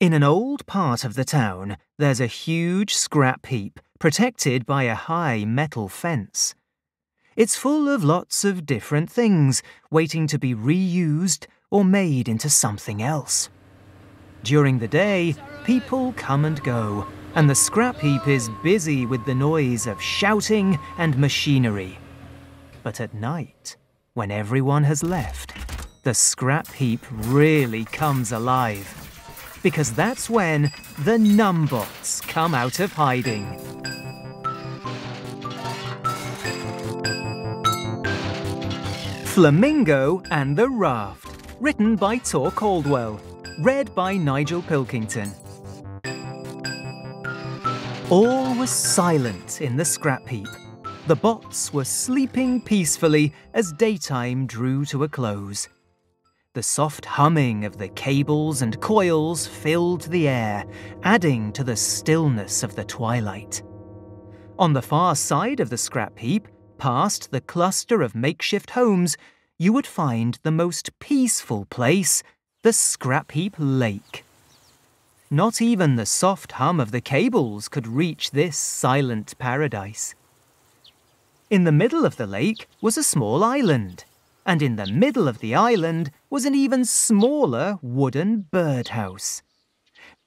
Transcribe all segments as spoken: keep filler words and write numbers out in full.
In an old part of the town, there's a huge scrap heap protected by a high metal fence. It's full of lots of different things waiting to be reused or made into something else. During the day, people come and go, and the scrap heap is busy with the noise of shouting and machinery. But at night, when everyone has left, the scrap heap really comes alive, because that's when the NumBots come out of hiding. Flamingo and the Raft, written by Tor Caldwell, read by Nigel Pilkington. All was silent in the scrap heap. The bots were sleeping peacefully as daytime drew to a close. The soft humming of the cables and coils filled the air, adding to the stillness of the twilight. On the far side of the scrap heap, past the cluster of makeshift homes, you would find the most peaceful place, the Scrapheap Lake. Not even the soft hum of the cables could reach this silent paradise. In the middle of the lake was a small island, and in the middle of the island was an even smaller wooden birdhouse.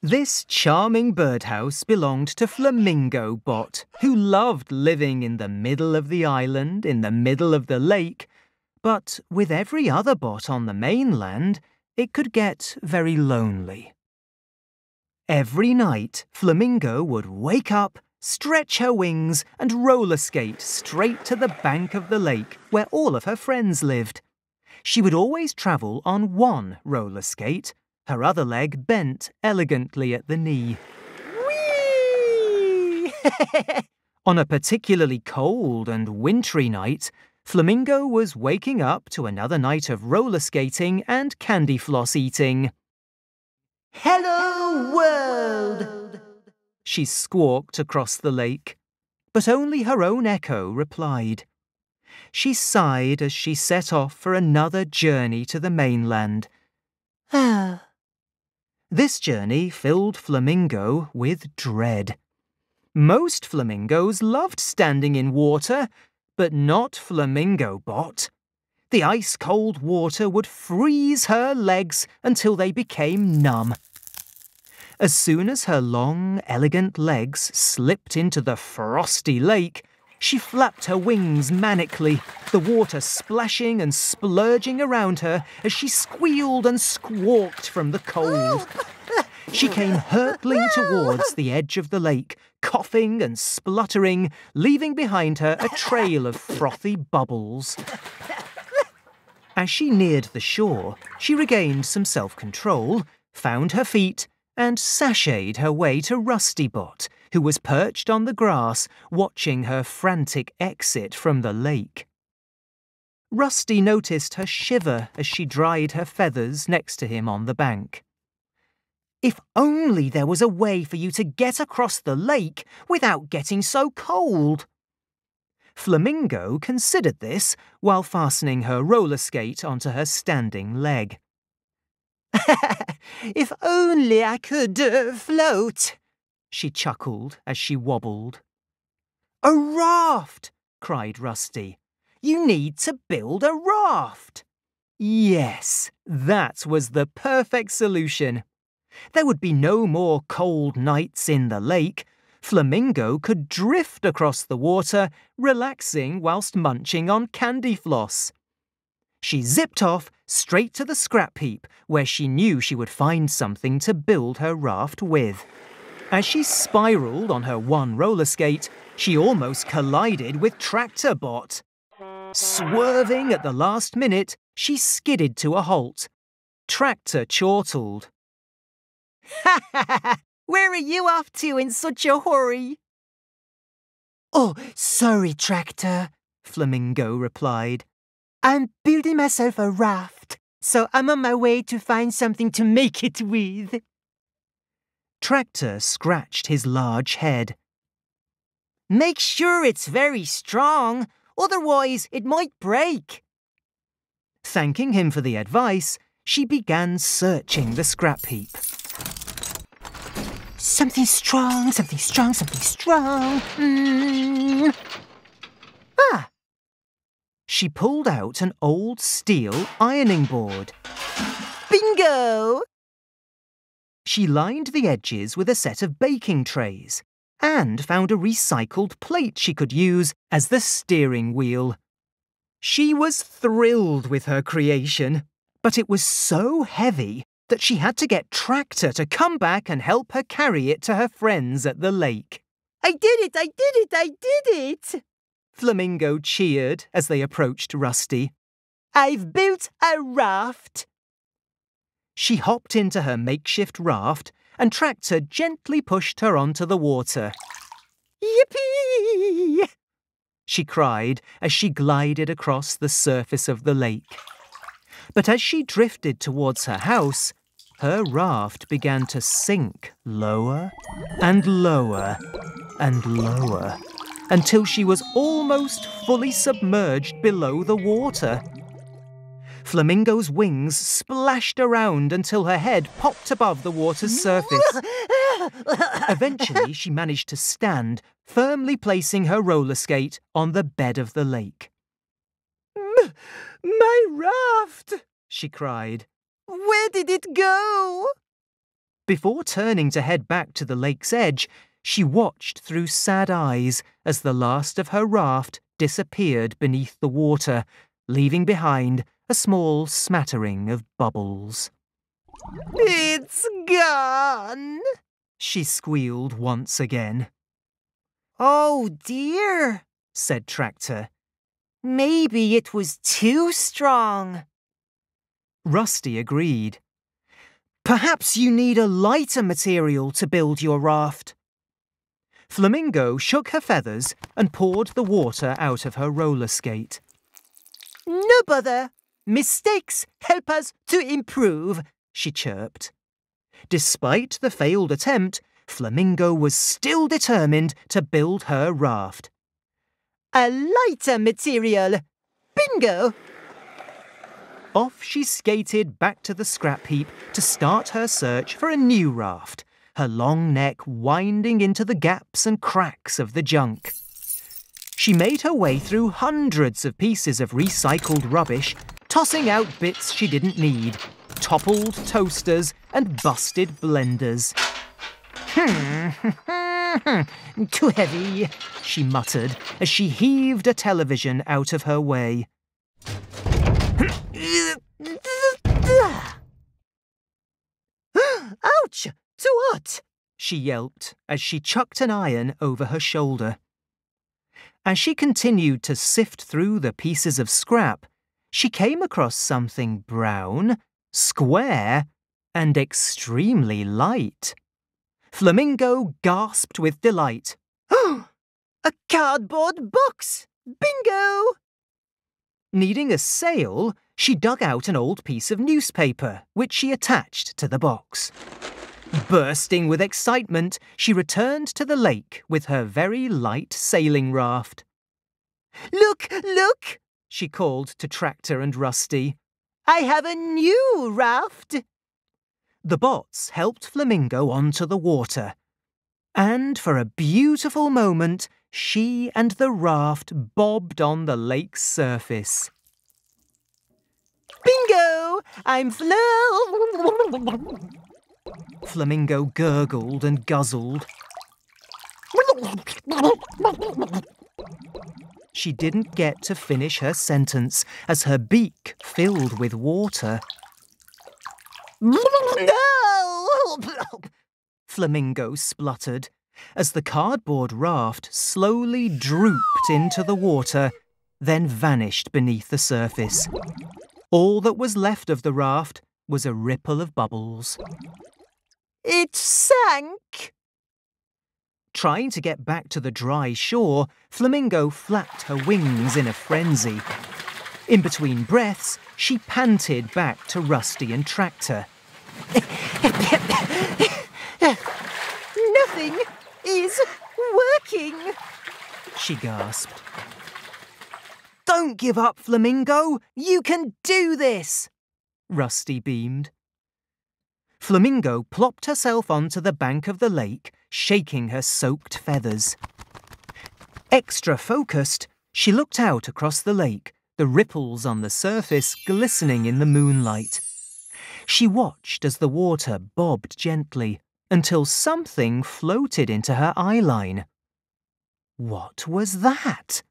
This charming birdhouse belonged to Flamingo Bot, who loved living in the middle of the island, in the middle of the lake, but with every other bot on the mainland, it could get very lonely. Every night, Flamingo would wake up, stretch her wings, and roller skate straight to the bank of the lake where all of her friends lived. She would always travel on one roller skate, her other leg bent elegantly at the knee. Whee! On a particularly cold and wintry night, Flamingo was waking up to another night of roller skating and candy floss eating. Hello, world! She squawked across the lake, but only her own echo replied. She sighed as she set off for another journey to the mainland. Ah. This journey filled Flamingo with dread. Most flamingos loved standing in water, but not Flamingo Bot. The ice-cold water would freeze her legs until they became numb. As soon as her long, elegant legs slipped into the frosty lake, she flapped her wings manically, the water splashing and splurging around her as she squealed and squawked from the cold. She came hurtling towards the edge of the lake, coughing and spluttering, leaving behind her a trail of frothy bubbles. As she neared the shore, she regained some self-control, found her feet, and sashayed her way to Rusty Bot, who was perched on the grass, watching her frantic exit from the lake. Rusty noticed her shiver as she dried her feathers next to him on the bank. If only there was a way for you to get across the lake without getting so cold. Flamingo considered this while fastening her roller skate onto her standing leg. If only I could uh, float, she chuckled as she wobbled. A raft, cried Rusty. You need to build a raft. Yes, that was the perfect solution. There would be no more cold nights in the lake. Flamingo could drift across the water, relaxing whilst munching on candy floss. She zipped off straight to the scrap heap, where she knew she would find something to build her raft with. As she spiralled on her one roller skate, she almost collided with Tractor Bot. Swerving at the last minute, she skidded to a halt. Tractor chortled. Ha ha ha! Where are you off to in such a hurry? Oh, sorry, Tractor, Flamingo replied. I'm building myself a raft, so I'm on my way to find something to make it with. Tractor scratched his large head. Make sure it's very strong, otherwise it might break. Thanking him for the advice, she began searching the scrap heap. Something strong, something strong, something strong. Mm. Ah! She pulled out an old steel ironing board. Bingo! She lined the edges with a set of baking trays and found a recycled plate she could use as the steering wheel. She was thrilled with her creation, but it was so heavy that she had to get Tractor to come back and help her carry it to her friends at the lake. I did it! I did it! I did it! Flamingo cheered as they approached Rusty. I've built a raft! She hopped into her makeshift raft and Tractor gently pushed her onto the water. Yippee! She cried as she glided across the surface of the lake. But as she drifted towards her house, her raft began to sink lower and lower and lower until she was almost fully submerged below the water. Flamingo's wings splashed around until her head popped above the water's surface. Eventually, she managed to stand, firmly placing her roller skate on the bed of the lake. M- my raft! She cried. Where did it go? Before turning to head back to the lake's edge, she watched through sad eyes as the last of her raft disappeared beneath the water, leaving behind a small smattering of bubbles. It's gone, she squealed once again. Oh dear, said Tractor. Maybe it was too strong. Rusty agreed. Perhaps you need a lighter material to build your raft. Flamingo shook her feathers and poured the water out of her roller skate. No bother. Mistakes help us to improve, she chirped. Despite the failed attempt, Flamingo was still determined to build her raft. A lighter material! Bingo! Off she skated back to the scrap heap to start her search for a new raft, her long neck winding into the gaps and cracks of the junk. She made her way through hundreds of pieces of recycled rubbish, tossing out bits she didn't need, toppled toasters and busted blenders. Hmm, too heavy, she muttered as she heaved a television out of her way. Ouch! So what? She yelped as she chucked an iron over her shoulder. As she continued to sift through the pieces of scrap, she came across something brown, square, and extremely light. Flamingo gasped with delight. Oh, a cardboard box! Bingo! Needing a sail, she dug out an old piece of newspaper, which she attached to the box. Bursting with excitement, she returned to the lake with her very light sailing raft. Look, look, she called to Tractor and Rusty. I have a new raft. The bots helped Flamingo onto the water. And for a beautiful moment, she and the raft bobbed on the lake's surface. Bingo! I'm Flo... Flamingo gurgled and guzzled. She didn't get to finish her sentence as her beak filled with water. No! Flamingo spluttered as the cardboard raft slowly drooped into the water, then vanished beneath the surface. All that was left of the raft was a ripple of bubbles. It sank! Trying to get back to the dry shore, Flamingo flapped her wings in a frenzy. In between breaths, she panted back to Rusty and Tractor. Nothing is working, she gasped. Don't give up, Flamingo! You can do this! Rusty beamed. Flamingo plopped herself onto the bank of the lake, shaking her soaked feathers. Extra focused, she looked out across the lake, the ripples on the surface glistening in the moonlight. She watched as the water bobbed gently until something floated into her eyeline. What was that?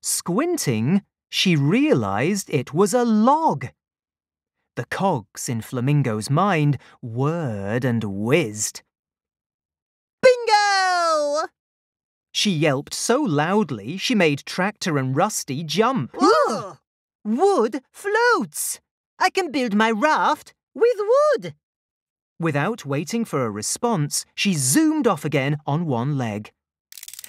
Squinting, she realised it was a log. The cogs in Flamingo's mind whirred and whizzed. Bingo! She yelped so loudly she made Tractor and Rusty jump. Ooh. Wood floats! I can build my raft with wood! Without waiting for a response, she zoomed off again on one leg.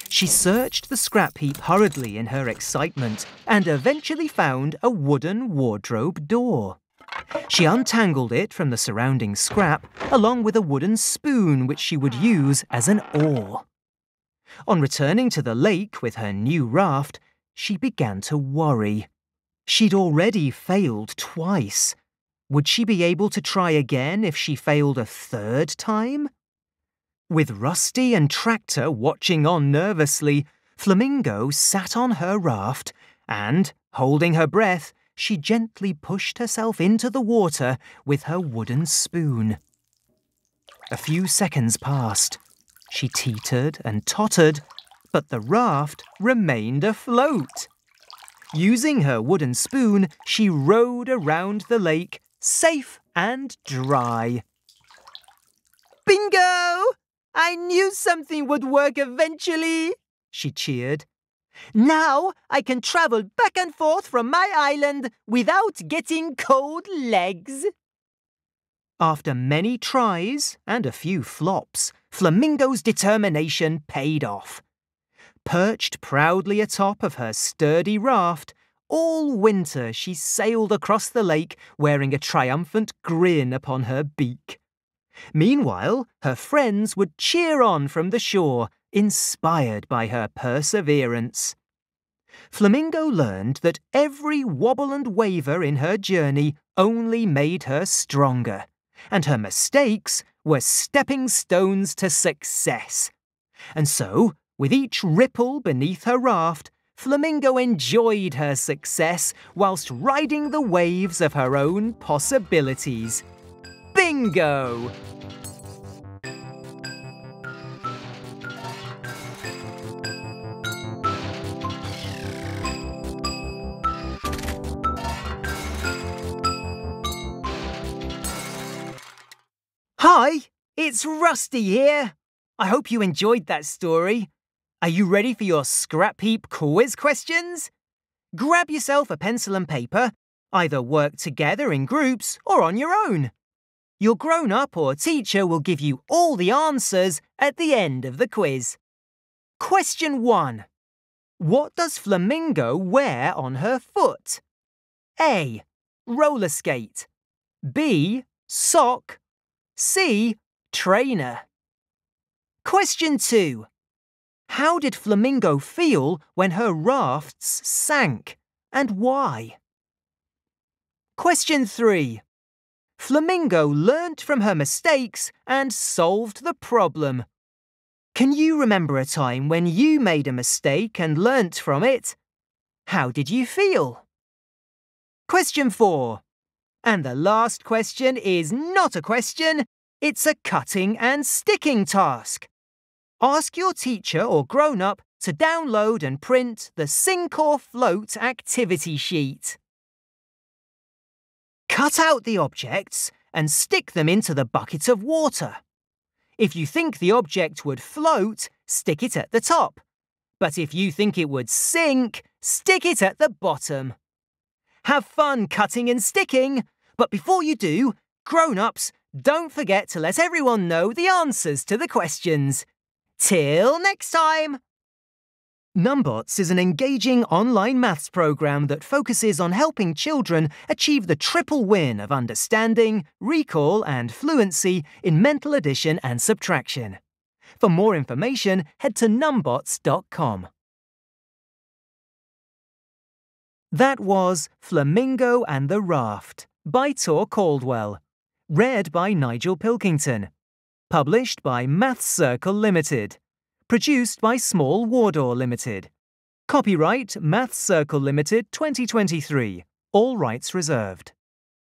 She searched the scrap heap hurriedly in her excitement and eventually found a wooden wardrobe door. She untangled it from the surrounding scrap, along with a wooden spoon which she would use as an oar. On returning to the lake with her new raft, she began to worry. She'd already failed twice. Would she be able to try again if she failed a third time? With Rusty and Tractor watching on nervously, Flamingo sat on her raft and, holding her breath, she gently pushed herself into the water with her wooden spoon. A few seconds passed. She teetered and tottered, but the raft remained afloat. Using her wooden spoon, she rowed around the lake, safe and dry. Bingo! I knew something would work eventually, she cheered. Now I can travel back and forth from my island without getting cold legs. After many tries and a few flops, Flamingo's determination paid off. Perched proudly atop of her sturdy raft, all winter she sailed across the lake wearing a triumphant grin upon her beak. Meanwhile, her friends would cheer on from the shore, inspired by her perseverance. Flamingo learned that every wobble and waver in her journey only made her stronger, and her mistakes were stepping stones to success. And so, with each ripple beneath her raft, Flamingo enjoyed her success whilst riding the waves of her own possibilities. Bingo! Hi, it's Rusty here. I hope you enjoyed that story. Are you ready for your scrap heap quiz questions? Grab yourself a pencil and paper. Either work together in groups or on your own. Your grown-up or teacher will give you all the answers at the end of the quiz. Question one. What does Flamingo wear on her foot? A. Roller skate. B. Sock. C. Trainer. Question two. How did Flamingo feel when her rafts sank, and why? Question three. Flamingo learnt from her mistakes and solved the problem. Can you remember a time when you made a mistake and learnt from it? How did you feel? Question four. And the last question is not a question, it's a cutting and sticking task. Ask your teacher or grown-up to download and print the Sink or Float activity sheet. Cut out the objects and stick them into the bucket of water. If you think the object would float, stick it at the top. But if you think it would sink, stick it at the bottom. Have fun cutting and sticking! But before you do, grown-ups, don't forget to let everyone know the answers to the questions. Till next time! NumBots is an engaging online maths program that focuses on helping children achieve the triple win of understanding, recall and fluency in mental addition and subtraction. For more information, head to numbots dot com. That was Flamingo and the Raft by Tor Caldwell. Read by Nigel Pilkington. Published by Maths Circle Limited. Produced by Small Wardour Limited. Copyright Maths Circle Limited twenty twenty-three. All rights reserved.